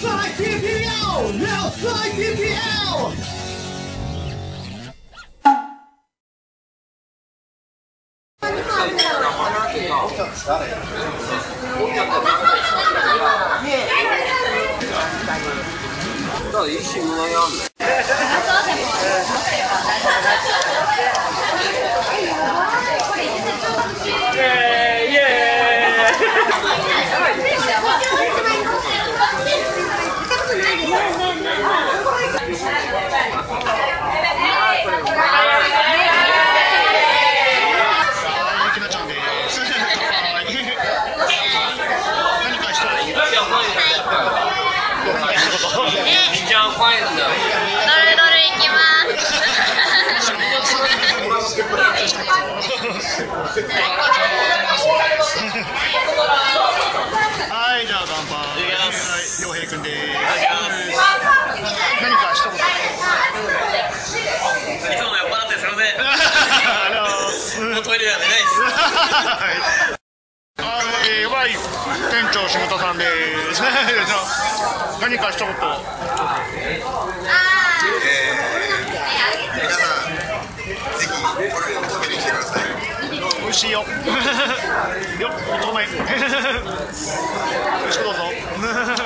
sai PPL! Não sai PPL!はい、じゃあ乾杯。陽平君です。何か一言。いつも酔っ払ってすみません。もうトイレなんでないです。はい、店長下田さんです。何か一言。皆さん、ぜひこれを食べに来てください。美味しいよ。よっ、おとめ。美味しくどうぞ。